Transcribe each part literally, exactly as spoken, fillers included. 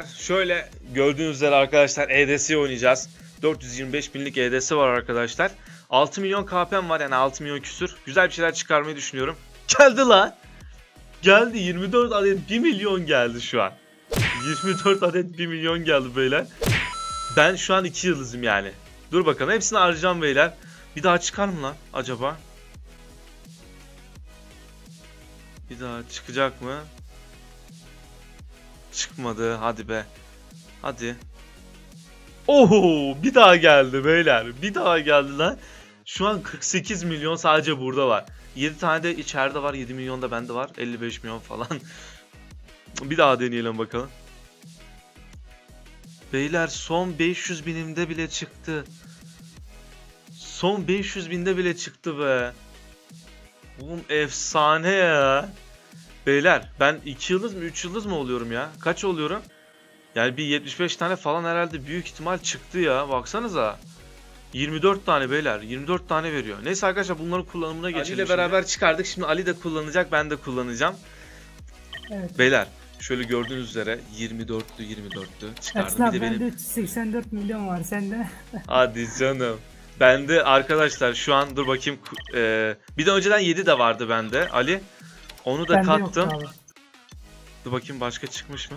değer. Şöyle gördüğünüz üzere arkadaşlar E D S'yi oynayacağız. dört yüz yirmi beş binlik E D S'si var arkadaşlar. altı milyon K P M var, yani altı milyon küsür. Güzel bir şeyler çıkarmayı düşünüyorum. Geldi la. Geldi, yirmi dört adet bir milyon geldi şu an. yirmi dört adet bir milyon geldi beyler. Ben şu an iki yıldızım yani. Dur bakalım, hepsini harcayacağım beyler. Bir daha çıkar mı lan acaba? Bir daha çıkacak mı? Çıkmadı, hadi be. Hadi. Oho, bir daha geldi beyler. Bir daha geldi lan. Şu an kırk sekiz milyon sadece burada var. yedi tane de içeride var, yedi milyon da bende var. elli beş milyon falan. Bir daha deneyelim bakalım. Beyler son beş yüz binimde bile çıktı. Son beş yüz binde bile çıktı be. Oğlum efsane ya. Beyler ben iki yıldız mı üç yıldız mı oluyorum ya? Kaç oluyorum? Yani bir yetmiş beş tane falan herhalde büyük ihtimal çıktı ya. Baksanıza. yirmi dört tane beyler. yirmi dört tane veriyor. Neyse arkadaşlar, bunların kullanımına geçelim. Ali ile beraber çıkardık. Şimdi Ali de kullanacak. Ben de kullanacağım. Evet. Beyler şöyle gördüğünüz üzere yirmi dörtlü yirmi dörtlü çıkardım. Aslında bir de benim... bende seksen dört milyon var sende. Hadi canım. Bende arkadaşlar şu an dur bakayım. Ee, bir de önceden yedi de vardı bende Ali. Onu da ben kattım. Dur bakayım başka çıkmış mı?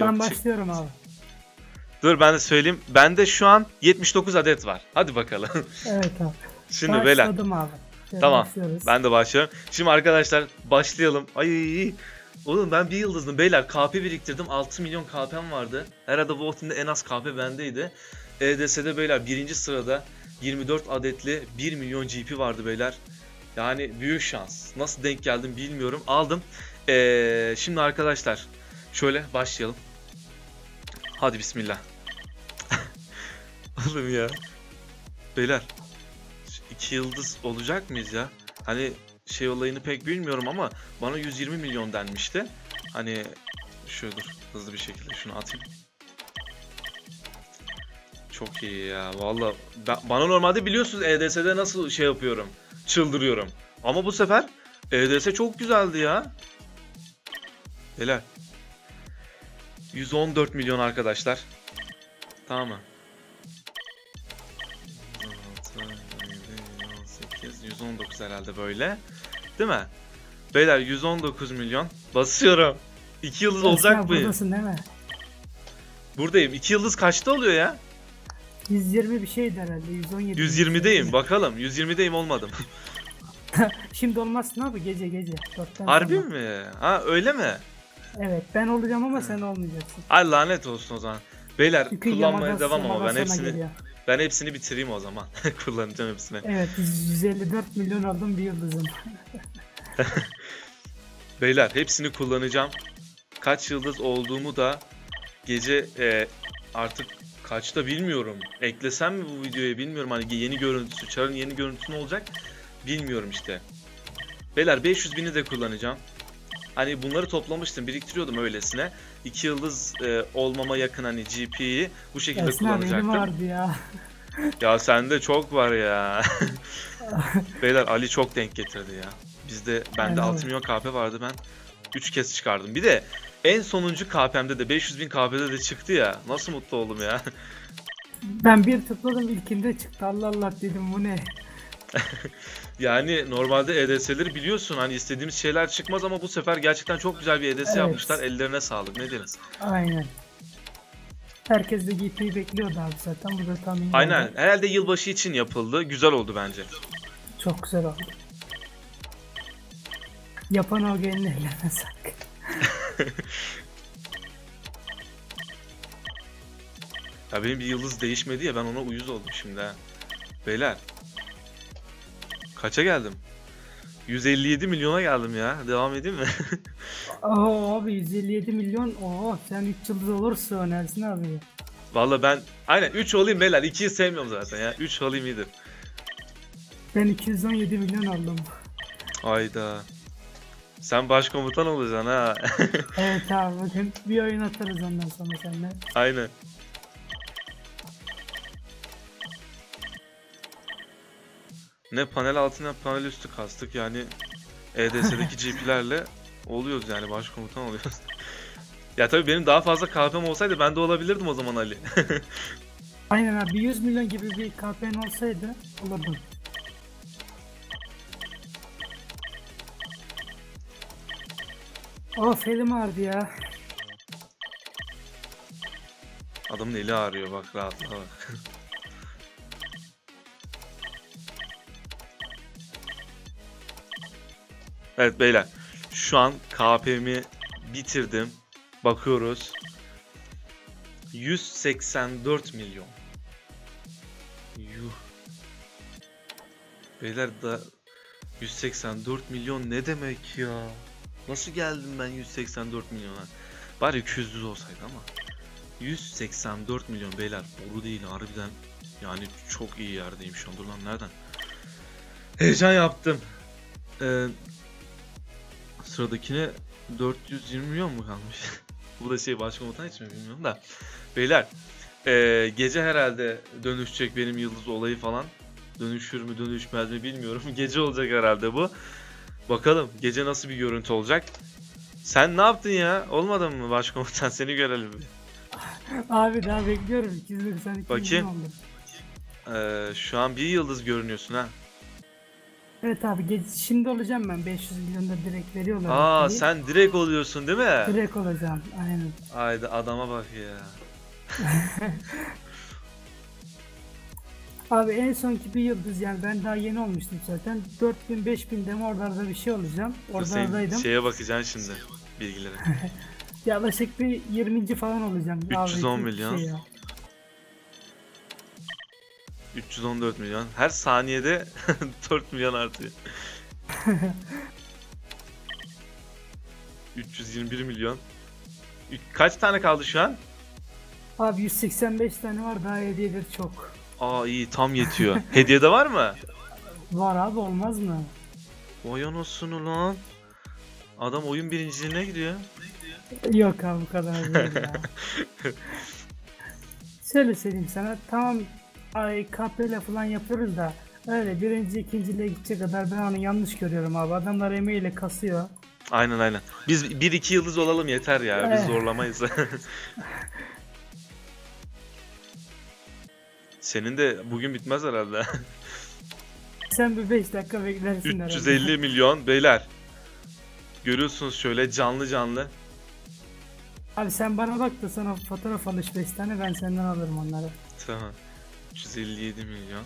Ben yok, başlıyorum çık abi. Dur ben de söyleyeyim. Bende şu an yetmiş dokuz adet var. Hadi bakalım. Evet abi. Şimdi beyler. Abi. Tamam. Ben de başlıyorum. Şimdi arkadaşlar başlayalım. Ay. Oğlum ben bir yıldızdım beyler. K P biriktirdim. altı milyon K P'm vardı. Herhalde Vault'imde en az K P bendeydi. E D S'de beyler birinci sırada yirmi dört adetli bir milyon G P vardı beyler. Yani büyük şans. Nasıl denk geldim bilmiyorum. Aldım. Ee, şimdi arkadaşlar şöyle başlayalım. Hadi bismillah. Oğlum ya. Beyler iki yıldız olacak mıyız ya? Hani şey olayını pek bilmiyorum ama bana yüz yirmi milyon denmişti. Hani şöyle dur, hızlı bir şekilde şunu atayım. Çok iyi ya valla. Bana normalde biliyorsunuz E D S'de nasıl şey yapıyorum, çıldırıyorum. Ama bu sefer E D S çok güzeldi ya. Beyler yüz on dört milyon arkadaşlar. Tamam mı? yüz on dokuz herhalde böyle. Değil mi? Beyler yüz on dokuz milyon. Basıyorum. iki yıldız olacak mı? Buradasın değil mi? Buradayım. iki yıldız kaçta oluyor ya? yüz yirmi bir şeydi herhalde. yüz on yedi. yüz yirmideyim. Bakalım. yüz yirmideyim olmadım. Şimdi olmazsın abi. Gece gece. Harbi sonra. Mi? Ha öyle mi? Evet ben olacağım ama hmm. sen olmayacaksın. Ay lanet olsun o zaman. Beyler çünkü kullanmaya devam ama ben hepsini geliyor. Ben hepsini bitireyim o zaman. Kullanacağım hepsini. Evet yüz elli dört milyon aldım bir yıldızım. Beyler hepsini kullanacağım. Kaç yıldız olduğumu da gece e, artık kaçta bilmiyorum. Eklesem mi bu videoya bilmiyorum. Hani yeni görüntüsü, Çar'ın yeni görüntüsü ne olacak bilmiyorum işte. Beyler beş yüz bini de kullanacağım. Hani bunları toplamıştım, biriktiriyordum öylesine. iki yıldız e, olmama yakın hani G P'yi bu şekilde Esna kullanacaktım. Vardı ya. Ya sende çok var ya. Beyler Ali çok denk getirdi ya. Bizde bende yani altı milyon K P vardı, ben üç kez çıkardım. Bir de en sonuncu K P'mde de beş yüz bin K P'de de çıktı ya. Nasıl mutlu oldum ya. Ben bir tıkladım ilkinde çıktı. Allah Allah dedim bu ne? Yani normalde E D S'leri biliyorsun hani istediğimiz şeyler çıkmaz ama bu sefer gerçekten çok güzel bir E D S evet. yapmışlar. Ellerine sağlık. Ne deriz? Aynen. Herkes de G P'yi bekliyordu abi zaten. Bu da tam aynen. Oldu. Herhalde yılbaşı için yapıldı. Güzel oldu bence. Çok güzel oldu. Yapan o gelin ellerine sağlık. Ya benim bir yıldız değişmedi ya, ben ona uyuz oldum şimdi ha. Beyler. Kaça geldim? yüz elli yedi milyona geldim ya. Devam edeyim mi? Oo abi yüz elli yedi milyon. Oo sen üç yıldız olursun Ersin abi. Valla ben aynen üç olayım beyler. ikiyi sevmiyorum zaten ya. üç olayım iyidir. Ben iki yüz on yedi milyon aldım. Hayda. Sen başkomutan olacaksın ha. Evet abi bakın bir oyun atarız ondan sonra seninle. Aynen. Ne panel altı ne panel üstü kastık yani E D S'deki G P'lerle oluyoruz yani başkomutan oluyoruz. Ya tabii benim daha fazla K P M olsaydı ben de olabilirdim o zaman Ali. Aynen abi, yüz milyon gibi bir K P M olsaydı olurdu. Of, elim ağrıdı ya. Adamın eli ağrıyor bak, rahatla bak. Evet beyler, şu an K P M'i bitirdim. Bakıyoruz. yüz seksen dört milyon. Yuh. Beyler da yüz seksen dört milyon ne demek ya? Nasıl geldim ben yüz seksen dört milyona? Bari iki yüz olsaydı ama. yüz seksen dört milyon beyler, boru değil harbiden. Yani çok iyi yerdeyim şu an. Dur lan, nereden? Heyecan yaptım. Ee, sıradakine dört yüz yirmi milyon mu kalmış? Bu da şey, başkomutan hiç mi bilmiyorum da. Beyler e, gece herhalde dönüşecek benim yıldız olayı falan. Dönüşür mü dönüşmez mi bilmiyorum. Gece olacak herhalde bu. Bakalım gece nasıl bir görüntü olacak. Sen ne yaptın ya? Olmadın mı başkomutan? Seni görelim bir. Abi daha bekliyorum. iki yüz doksan iki bakayım. Ee, şu an bir yıldız görünüyorsun ha. Evet abi, şimdi olacağım ben, beş yüz milyonda direkt veriyorlar. Aa diye. Sen direkt oluyorsun değil mi? Direkt olacağım aynen. Haydi adama bak ya. Abi en sonki bir yıldız, yani ben daha yeni olmuştum zaten. dört bin beş bin deme oralarda bir şey olacağım. Oralardaydım. Şeye bakacaksın şimdi bilgilere. Yaklaşık bir yirminci falan olacağım. üç yüz on milyon. Şey, üç yüz on dört milyon. Her saniyede dört milyon artıyor. üç yüz yirmi bir milyon. Kaç tane kaldı şu an? Abi yüz seksen beş tane var, daha hediyedir çok. Aa iyi, tam yetiyor. Hediye de var mı? Var abi, olmaz mı? Oyun olsun ulan. Adam oyun birinciliğine gidiyor. Yok abi, bu kadar değil ya. Şöyle söyleyeyim sana, tamam ay K P M falan yapıyoruz da öyle birinci ikinciliğe gidecek kadar ben onu yanlış görüyorum abi, adamlar emeğiyle kasıyor. Aynen aynen, biz bir iki yıldız olalım yeter ya, evet. Biz zorlamayız. Senin de bugün bitmez herhalde. Sen bir beş dakika beklersin. üç yüz elli milyon beyler. Görüyorsunuz şöyle canlı canlı. Abi sen bana bak da sana fotoğraf alış beş tane, ben senden alırım onları. Tamam. üç yüz elli yedi milyon.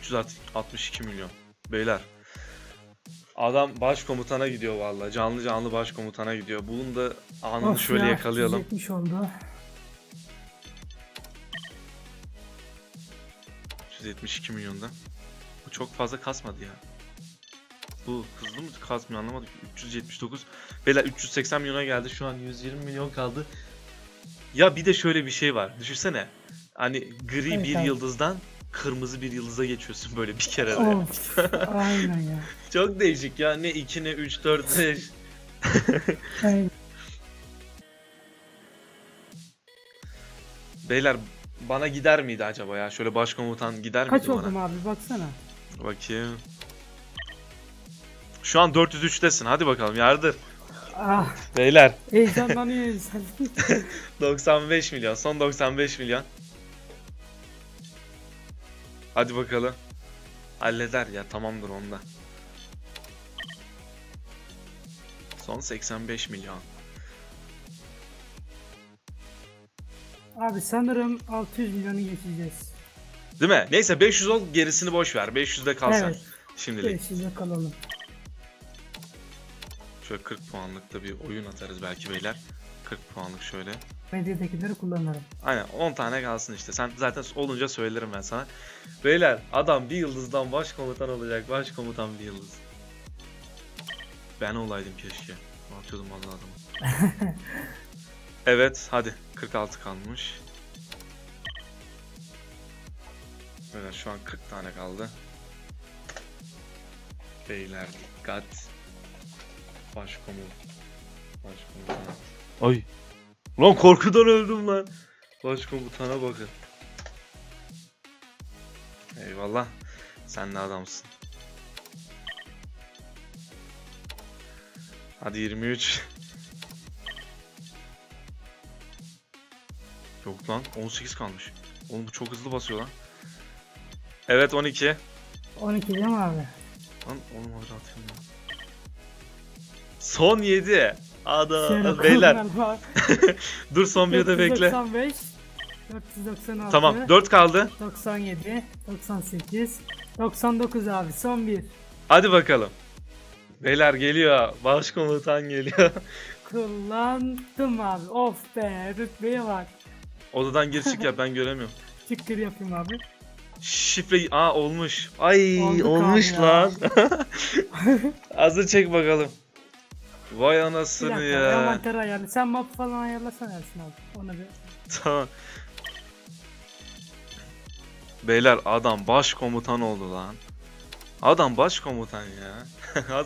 üç yüz altmış iki milyon. Beyler. Adam başkomutana gidiyor vallahi. Canlı canlı başkomutana gidiyor. Bunun da anını of şöyle ya, yakalayalım. yetmiş oldu. üç yüz yetmiş iki milyonda. Bu çok fazla kasmadı ya. Bu hızlı mı kasmıyor anlamadık. üç yüz yetmiş dokuz. Beyler üç yüz seksen milyona geldi. Şu an yüz yirmi milyon kaldı. Ya bir de şöyle bir şey var. Düşünsene. Hani gri evet, bir abi. Yıldızdan kırmızı bir yıldıza geçiyorsun böyle bir kere de. Of, aynen ya. Çok değişik ya. Ne iki ne üç dört beş. Beyler bana gider miydi acaba ya? Şöyle başkomutan gider kaç miydi bana? Kaç oldum abi baksana. Bakayım. Şu an dört yüz üçtesin. Hadi bakalım yardır. Ah, beyler. Heyecanlanıyor insan. doksan beş milyon. Son doksan beş milyon. Hadi bakalım. Halleder ya, tamamdır onda. Son seksen beş milyon. Abi sanırım altı yüz milyonu geçeceğiz. Değil mi? Neyse beş yüz ol, gerisini boş ver. beş yüzde kalsan. Evet. Şimdilik. beş yüzde kalalım. Şöyle kırk puanlık da bir oyun atarız belki beyler. kırk puanlık şöyle. Medyadekileri kullanırım. Aynen, on tane kalsın işte. Sen zaten olunca söylerim ben sana. Beyler adam bir yıldızdan başkomutan olacak. Başkomutan bir yıldız. Ben olaydım keşke. Atıyordum vallahi adamı. Evet hadi, kırk altı kalmış. Beyler şu an kırk tane kaldı. Beyler dikkat. Başkomutan. Başkomutan. Ay. Lan korkudan öldüm lan. Başkomutana bakın. Eyvallah. Sen ne adamsın. Hadi yirmi üç. Yok lan, on sekiz kalmış. Oğlum bu çok hızlı basıyor lan. Evet, on iki. on iki değil mi abi? Lan oğlum orada atayım lan. Son yedi. Ada beyler. Dur son bir de bekle. dört yüz doksan beş, dört yüz doksan altı. Tamam, dört kaldı. doksan yedi, doksan sekiz, doksan dokuz abi, son bir. Hadi bakalım. Beyler geliyor. Baş komutan geliyor. Kullandım abi. Of be, rütbeye bak. Odadan gir çık yap, ben göremiyorum. Çık gir yapayım abi. Şifre aa olmuş. Ay oldu, olmuş lan. Azı çek bakalım. Vay anasını dakika, ya. Ayarlı. Sen map falan ayarlasana Ersin abi. Ona bir. Tamam. Beyler adam baş komutan oldu lan. Adam baş komutan ya.